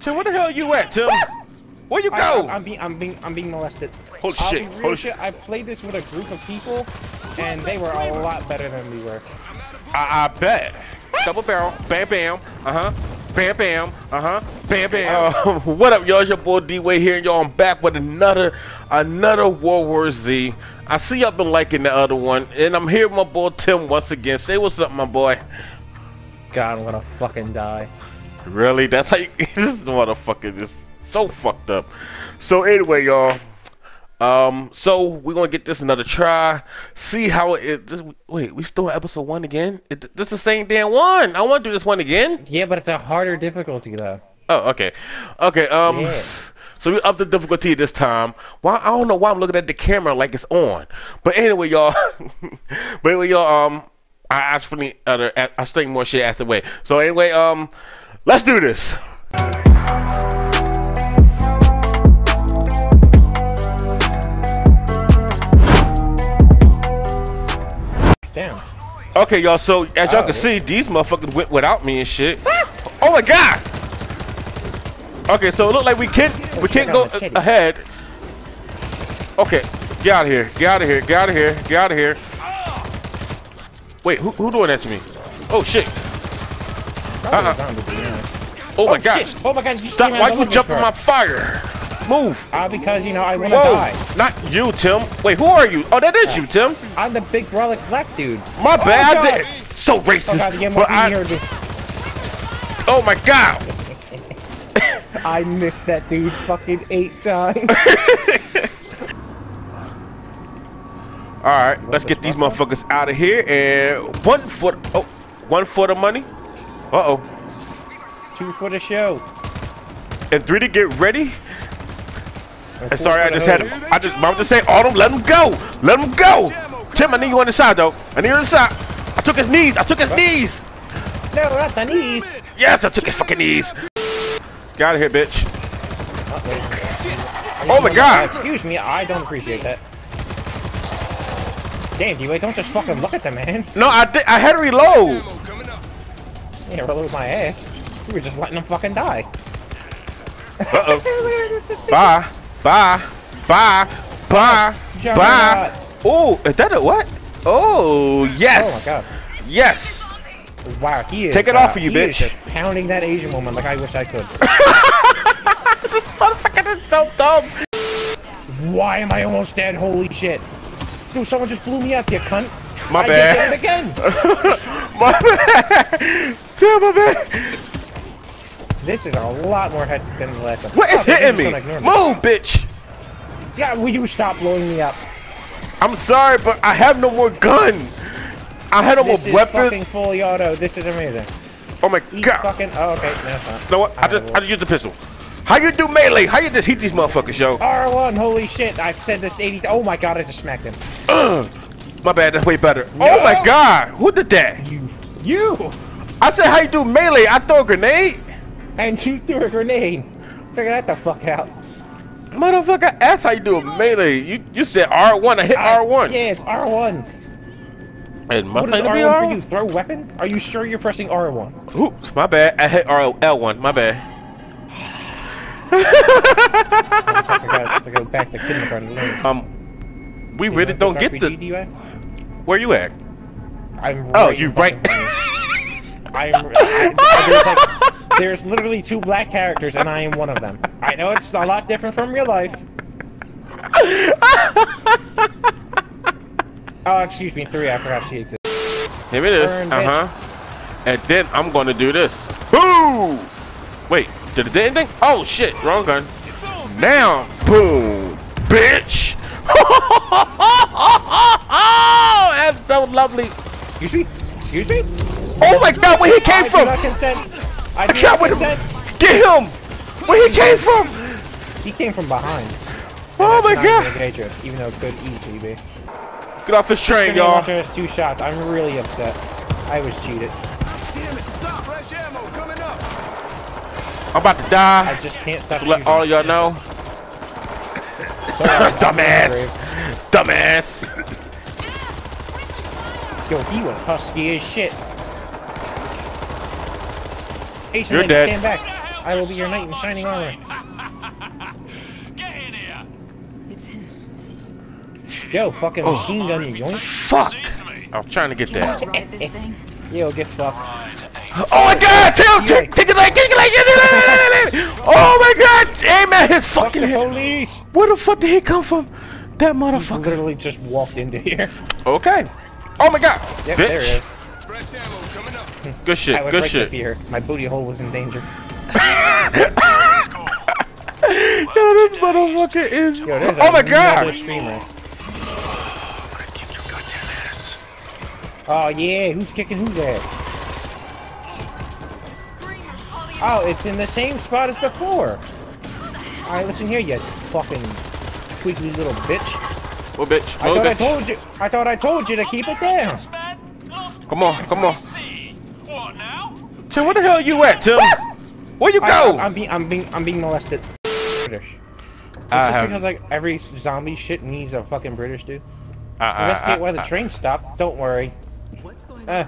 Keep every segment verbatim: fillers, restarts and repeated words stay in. Tim, where the hell you at, Tim? Where you go? I, I'm being, I'm being, I'm being molested. Holy I'll shit! Holy shit! I played this with a group of people, and they were a lot better than we were. I, I bet. Double barrel, bam, bam, uh huh, bam, bam, uh huh, bam, bam. Uh, what up, y'all? It's your boy D-Way here, and y'all, I'm back with another, another World War Z. I see y'all been liking the other one, and I'm here with my boy Tim once again. Say what's up, my boy. God, I'm gonna fucking die. Really? That's how you, this motherfucker just. So fucked up. So anyway, y'all. Um, so we're gonna get this another try. See how it is. This, wait, we still on episode one again? It, this is the same damn one. I want to do this one again. Yeah, but it's a harder difficulty though. Oh, okay, okay. Um, yeah. So we up the difficulty this time. Why? I don't know why I'm looking at the camera like it's on. But anyway, y'all. But anyway, y'all. Um, I actually other. Uh, I think more shit after the way. So anyway, um, let's do this. Damn. Okay, y'all, so as y'all oh, can yeah. see, these motherfuckers went without me and shit. Oh my god! Okay, so it looked like we can't we can't go ahead. Okay, get out of here, get out of here, get out of here, get out of here. Wait, who who doing that to me? Oh shit. Uh-uh. Oh my gosh. Oh my god, stop, why you jumping my fire? Move. Uh, because, you know, I want to die. Not you, Tim. Wait, who are you? Oh, that is yes. you, Tim. I'm the big brolic black dude. My oh bad. My I did. So racist. Oh, God, but I... oh my god. I missed that dude fucking eight times. All right, let's get these motherfuckers out of here. And one foot. Oh, one foot of money. Uh oh. Two for the show. And three to get ready. And sorry, I just had him. I just, I'm just saying, Autumn, let him go. Let him go. Tim, I need you on the side, though. I need you on the side. I took his knees. I took his what? knees. No, not the knees. Yes, I took his fucking knees. Get out of here, bitch. Uh-oh. Oh, my God. Excuse me, I don't appreciate that. Damn, D-Way, don't just fucking look at that, man. No, I did. I had to reload. Yeah, reload my ass. We were just letting him fucking die. Uh-oh. Bye. Bye, bye, bye, oh, bye. Oh, is that a what? Oh, yes. Oh my god. Yes. Wow, he is. Take it uh, off of you, he bitch. Is just pounding that Asian woman like I wish I could. This motherfucker is so dumb. Why am I almost dead? Holy shit. Dude, someone just blew me up, you cunt. My I bad. Just did it again. My bad. Damn, my bad. This is a lot more hectic than the last one. What is oh, hitting me? me? Move, bitch! Yeah, will you stop blowing me up? I'm sorry, but I have no more gun. I had no more weapon. This is fucking fully auto. This is amazing. Oh my Eat god! Fucking. Oh, okay, no, it's not. You know what? I, I just, I just used the pistol. How you do melee? How you just hit these motherfuckers, yo? R one, holy shit! I've said this eighty. Oh my god! I just smacked him. Uh, my bad. That's way better. No. Oh my god! Who did that? You. You. I said how you do melee? I throw a grenade. And you threw a grenade. Figure that the fuck out. Motherfucker, that's how you do a melee. You you said R one. I hit I, R one. Yeah, it's R one. And must what is R one for you? Throw weapon? Are you sure you're pressing R one? Oops, my bad. I hit R L one. My bad. I guys to go back to kindergarten. Um, we you really don't get R P G, the. D-Way? Where you at? I'm. Right oh, you right. I'm. I, I, there's like. There's literally two black characters, and I am one of them. I know it's a lot different from real life. Oh, excuse me, three. I forgot she exists. Here it is. Uh huh. And then I'm gonna do this. Boom! Wait, did it do anything? Oh shit! Wrong gun. Now, boom, bitch! Oh, that's so lovely. Excuse me. Excuse me. Oh my god, where he came I from? I consent. I, I can't with him. Get him! Where he came from? He came from behind. Oh my god! You, even though it could easily be. Get off his train, y'all. Two shots. I'm really upset. I was cheated. Damn it! Stop! Fresh ammo coming up. I'm about to die. I just can't stop. Let all y'all know. Dumbass. Dumbass. Yo, he went husky as shit. Asian You're lady, dead. Stand back. I will be your knight in shining armor. Get in here. It's him. Yo, fucking oh. machine gun, you yoink. Fuck! I'm trying to get that. Yo, get fucked. Oh my god! Take it like, take it like, oh my god! Aim at his fucking head. Police! Where the fuck did he come from? That motherfucker literally just walked into here. Okay. Oh my god! Yep, there it is. Fresh ammo coming up. Good shit. I was good right shit. Fear. My booty hole was in danger. Yo, this motherfucker is. Yo, oh my god! Streamer. Oh yeah, who's kicking who's ass? Oh, it's in the same spot as before. All right, listen here, you fucking squeaky little bitch. What bitch? I thought I told you. I thought I told you to keep it down. Come on, come on. What now? Tim, where the hell you at, Tim? Where you go? I'm being, I'm being, I'm being molested. British. Just because like every zombie shit needs a fucking British dude. Investigate why the train stopped. Don't worry. What's going on? Uh.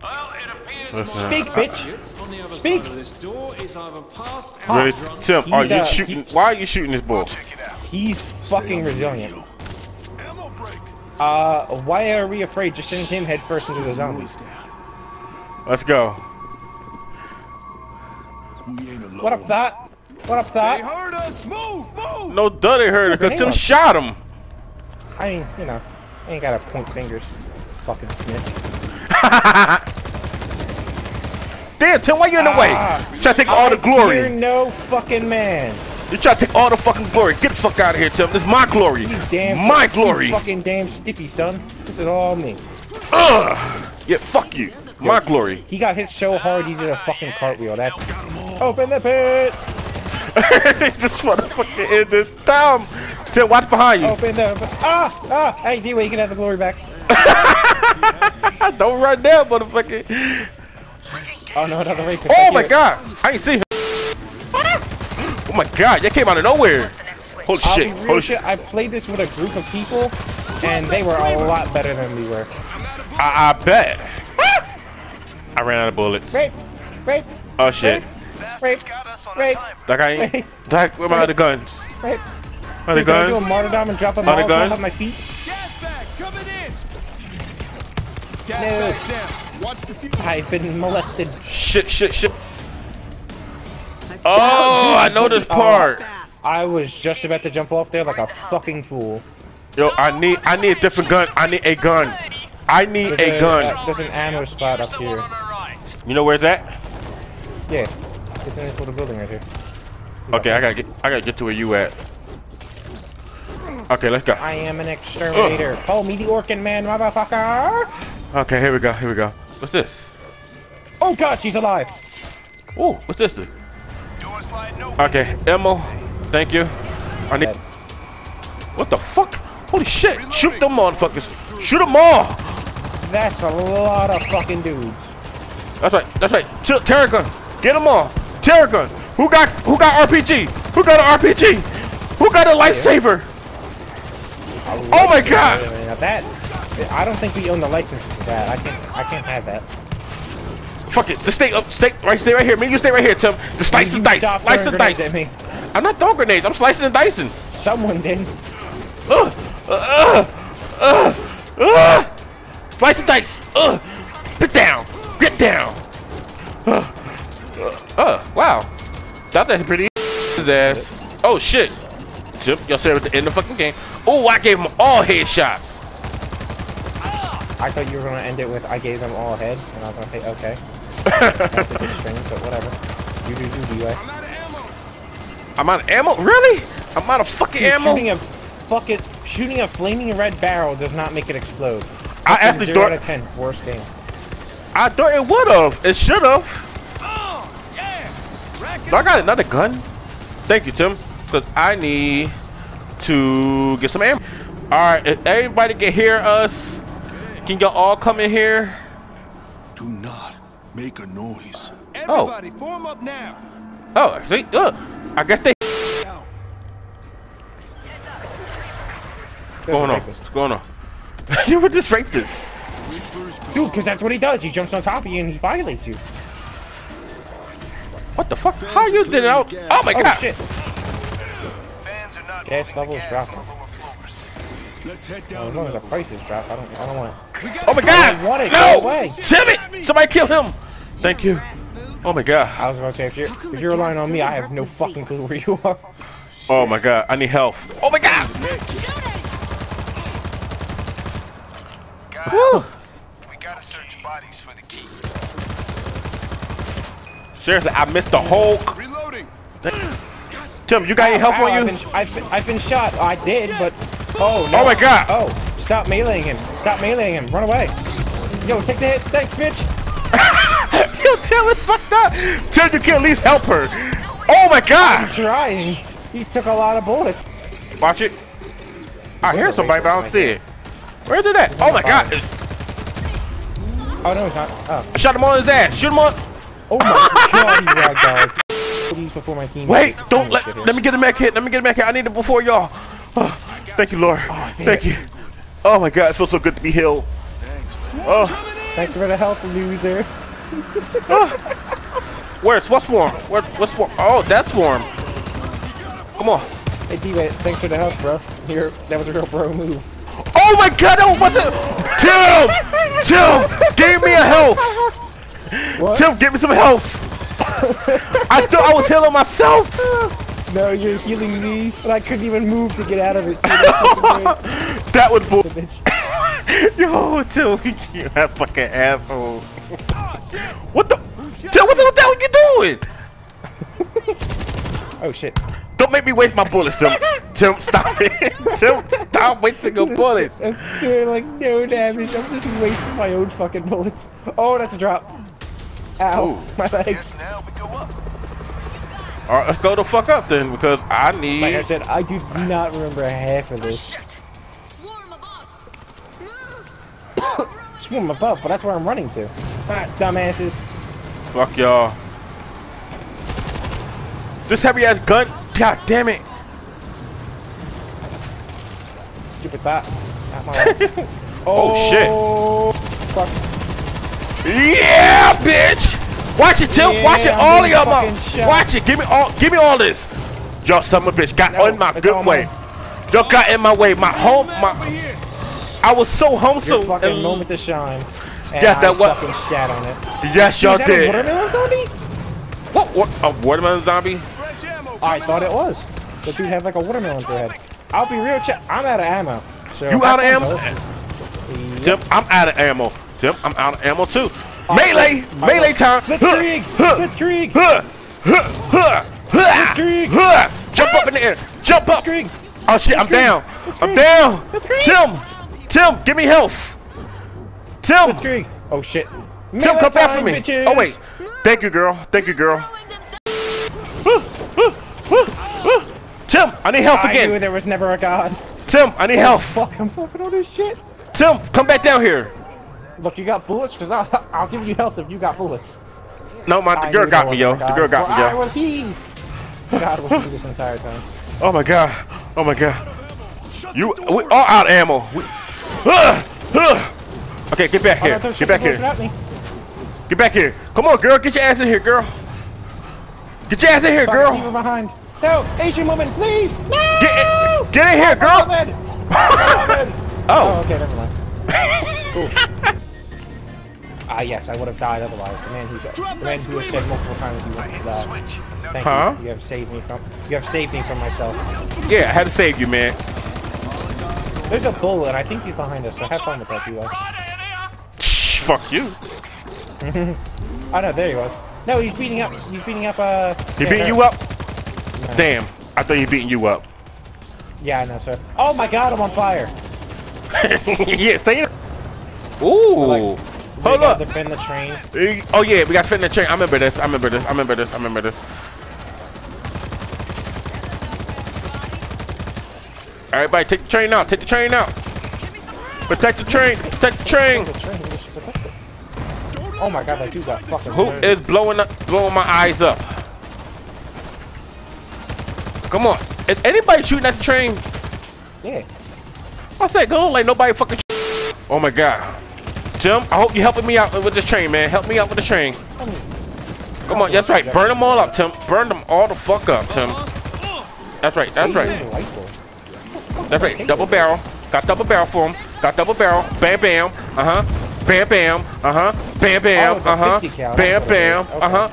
Well, it appears speak, bitch. Speak. Really, Tim, are you shooting? Why are you shooting this bull? He's fucking resilient. Uh, why are we afraid? Just send him headfirst into the zombies. Let's go. What up, that? What up, that? They heard us. Move, move. No, duh, they heard it because Tim shot him. I mean, you know, I ain't gotta point fingers. Fucking snitch. Damn, Tim, why you in the ah, way? You try to take I all the glory. You're no fucking man. You try to take all the fucking glory. Get the fuck out of here, Tim. This is my glory. You damn my fucking, glory. You fucking damn stiffy, son. This is all me. Ugh. Yeah, fuck you. Yo, my glory. He got hit so hard he did a fucking cartwheel. That's open the pit. Just motherfucking end this time. Tim, watch behind you. Open the ah ah. Hey, D-Way, you can have the glory back. Don't run there, motherfucker. Oh no, another way. Oh my god, I ain't see him. Oh my god, that came out of nowhere. Holy I'll shit, holy shit. I played this with a group of people, and they were a lot better than we were. I, I bet. I ran out of bullets. Rape, rape. Oh shit. Rape, rape. That guy ain't. That guy, where my other guns? Rape. Dude, can I do a martyrdom and drop a Molotov at my feet? Gas bag coming in. Gas bag down. Watch the fuel. I've been molested. Shit, shit, shit. Oh, I know this part. I was just about to jump off there like a fucking fool. Yo, I need, I need a different gun. I need a gun. I need a gun. There's an ammo spot up here. You know where's that? Yeah, it's in this little building right here. Okay, I gotta get, I gotta get to where you at. Okay, let's go. I am an exterminator. Ugh. Call me the Orkin man, motherfucker. Okay, here we go. Here we go. What's this? Oh god, she's alive. Oh, what's this? Dude? Okay, ammo. Thank you. I need. What the fuck? Holy shit! Shoot them motherfuckers. Shoot them all. That's a lot of fucking dudes. That's right. That's right. Terror gun. Get them all. Terror gun. Who got? Who got R P G? Who got an R P G? Who got a lifesaver? Oh my god! Now that, I don't think we own the licenses to that. I can't, I can't have that. Fuck it. Just stay up, stay right, stay right here. Me, you stay right here, Tim. Just slice and dice, slice and dice. I'm not throwing grenades. I'm slicing and dicing. Someone did. Ugh, ugh, ugh, ugh. Slice and dice. Ugh. Get down. Get down. Ugh. Ugh. Wow. That was pretty ass. Oh shit. Tim, y'all said it at the end of the fucking game. Oh, I gave them all headshots. I thought you were gonna end it with I gave them all head, and I was gonna say okay. That's a bit strange, but whatever. You do do do. I'm out of ammo. I'm out of ammo? Really? I'm out of fucking Dude, ammo. Shooting a fucking shooting a flaming red barrel does not make it explode. It's I actually zero thought out of ten worst game. I thought it would have. It should have. Oh yeah. I got another gun. Thank you, Tim. Cause I need to get some ammo. Alright, if everybody can hear us, can y'all all come in here? Do not make a noise. Everybody oh. form up now. Oh, see, look. I guess they no. What's going on? What's going on? You were just rapist. Dude, cause that's what he does. He jumps on top of you and he violates you. What the fuck? How you did it out? Oh my god! Shit. Gas level is dropping. Let's head down. Oh, no, the price is dropped. I don't. I don't want it. Oh my god! Want it. No! Jimmy! Somebody kill him! Thank you. Oh my god. I was gonna say if you're if you're relying on me, I have no fucking clue where you are. Oh my god! I need health. Oh my god! Woo! We gotta search bodies for the key. Seriously, I missed the whole. Reloading. Tim, you got oh, any help ow, on you? I've been, I've, been, I've been shot. I did, but oh no! Oh my god! Oh, stop meleeing him! Stop meleeing him! Run away! Yo, take the hit! Thanks, bitch! Yo, Tim, it's fucked up. Tim, you can at least help her. Oh my god! I'm trying. He took a lot of bullets. Watch it. I hear somebody, but I don't see it. Where's it at? Oh my god! Oh no, it's not. Oh. I shot him on his ass. Shoot him on. Oh my god, he's ragdolled. Please before my team. Wait, don't let let me get him back hit. Let me get him back hit. I need it before y'all. Oh, thank you, Lord. Oh, thank it. you. Oh my god, it feels so good to be healed. Thanks, oh, thanks for the help, loser. Oh. Where's what's warm? Where's what's warm? Oh, that's warm. Come on. Hey D-Way, thanks for the help, bro. Here, that was a real bro move. Oh my god, oh what the? Tim, Tim, give me a help. What? Tim, give me some help! I thought I was healing myself! No, you're healing me, but I couldn't even move to get out of it. So that would bull. Yo, Tim, you that fucking asshole. What the? Tim, what the hell are you doing? Oh shit. Don't make me waste my bullets, Tim. Tim, stop it. Tim, stop wasting your bullets. I'm doing like no damage. I'm just wasting my own fucking bullets. Oh, that's a drop. Ow, ooh, my legs. Now we go up. All right, let's go the fuck up then, because I need. Like I said, I do not remember half of this. Swarm above. Swarm above, but that's where I'm running to. Alright, dumbasses. Fuck y'all. This heavy ass gun. God damn it. Stupid bot. Not my life. Oh, oh shit. Fuck. Yeah, bitch! Watch it, Tim. Yeah, watch it, I'm all of y'all. Watch it. Give me all. Give me all this. Yo, son of a bitch got no, in my good way. Mine. Yo, got in my way. My home. My. I was so home. Your so fucking and, moment to shine. And yeah, I that was. Fucking shat on it. Yes, y'all did. A watermelon zombie? What? What? A watermelon zombie? I thought it was. The dude had like a watermelon for head. I'll be real. Ch I'm out of ammo. So you out of ammo? Yep. Tim, I'm out of ammo. Tim, I'm out of ammo too. Oh, melee! Oh, melee oh. time! Let's huh, Krieg! Huh, Let's Krieg! Huh, huh, huh, huh, Let's Krieg! Huh. Jump ah. up in the air! Jump up! Let's oh shit, Let's I'm Krieg. down! Let's I'm Krieg. down! Let's Tim! Tim, give me health! Tim! Let's Krieg! Oh shit. Melee Tim, come back for me! Bitches. Oh wait. Thank you, girl. Thank you, girl. Tim, I need help again! I knew there was never a god. Tim, I need help! Oh, fuck, I'm talking all this shit! Tim, come back down here! Look, you got bullets? Because I'll, I'll give you health if you got bullets. No, my the girl got me, yo. The girl got me, yo. Where was he? God, was he this entire time? Oh my god. Oh my god. You, we are out of ammo. We, uh, uh. Okay, get back here. Get back here. Get back here. Come on, girl. Get your ass in here, girl. Get your ass in here, girl. No, Asian woman, please. No! Get in, get in here, girl. oh. oh. Okay, never mind. Cool. Ah, yes, I would have died otherwise. The man who's the man who has said multiple times he wants to die. Thank huh? you. You have saved me from you have saved me from myself. Yeah, I had to save you, man. There's a bullet. I think he's behind us. So have fun with that, you guys. Shh, fuck you. Oh no, there he was. No, he's beating up. He's beating up. Uh. He yeah, beating her. you up? No. Damn, I thought he beating you up. Yeah, I know, sir. Oh my God, I'm on fire. Yeah, stay. Ooh. Like, Hold we gotta up. defend the train. Oh yeah, we got to defend the train. I remember this. I remember this. I remember this. I remember this. Everybody, take the train out. Take the train out. Protect the train. Protect the train. Oh my god, that dude got fucking. Who dirty. is blowing up? Blowing my eyes up. Come on. Is anybody shooting at the train? Yeah. I said go like nobody fucking. Oh my god. Jim, I hope you're helping me out with this train, man. Help me out with the train. Come on, that's right. Burn them all up, Tim. Burn them all the fuck up, Tim. That's right, that's right. That's right. Double barrel. Got double barrel for him. Got double barrel. Bam, bam. Uh huh. Bam, bam. Uh huh. Bam, bam. Uh huh. Bam, bam. Uh huh.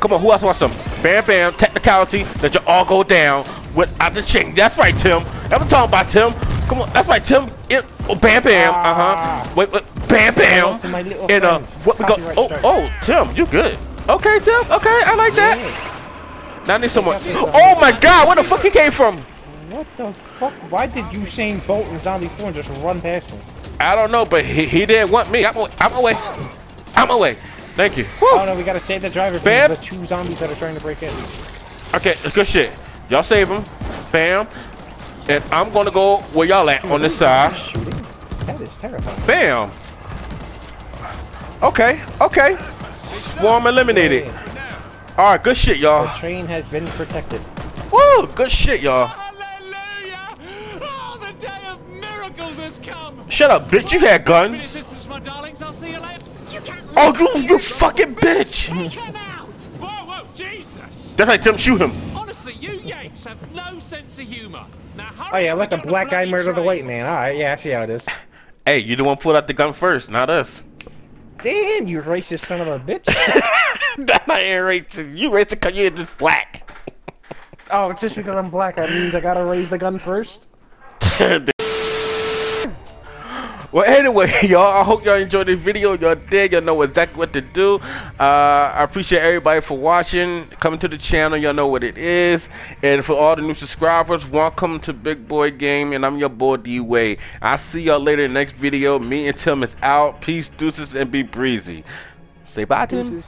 Come on, who else wants some? Bam, bam. Technicality. That you all go down without the ching. That's right, Tim. That was talking about, Tim. Come on, that's right, Tim. It, oh, bam, bam. Uh huh. Wait, wait. Bam, bam. And uh, what we got? Oh, oh, Tim, you good? Okay, Tim. Okay, I like that. Yeah. Now I need someone. Oh my God, where the fuck he came from? What the fuck? Why did you Shane Bolt and Zombie Four and just run past him? I don't know, but he, he didn't want me. I'm away. I'm away. I'm away. Thank you. Woo. Oh no, we gotta save the driver from the two zombies that are trying to break in. Okay, it's good shit. Y'all save him. Bam. And I'm gonna go where y'all at. Dude, on this side. Shooting? That is terrifying. Bam. Okay, okay. Swarm eliminated. Alright, good shit, y'all. The train has been protected. Woo! Good shit, y'all. Hallelujah! Oh, the day of miracles has come! Shut up, bitch. You had guns. Oh, you, you fucking bitch! Whoa, whoa, Jesus! That's like them, shoot him. Honestly, you Yanks have no sense of humor. Now, oh, yeah, like a black guy murdered a white man. Alright, yeah, I see how it is. Hey, you the one pulled out the gun first, not us. Damn, you racist son of a bitch. That I ain't racist. You racist because you're just black. Oh, it's just because I'm black, that means I gotta raise the gun first? Well, anyway, y'all, I hope y'all enjoyed this video. Y'all did. Y'all know exactly what to do. Uh, I appreciate everybody for watching. Coming to the channel. Y'all know what it is. And for all the new subscribers, welcome to Big Boy Game. And I'm your boy, D-Way. I'll see y'all later in the next video. Me and Tim is out. Peace, deuces, and be breezy. Say bye, Tim.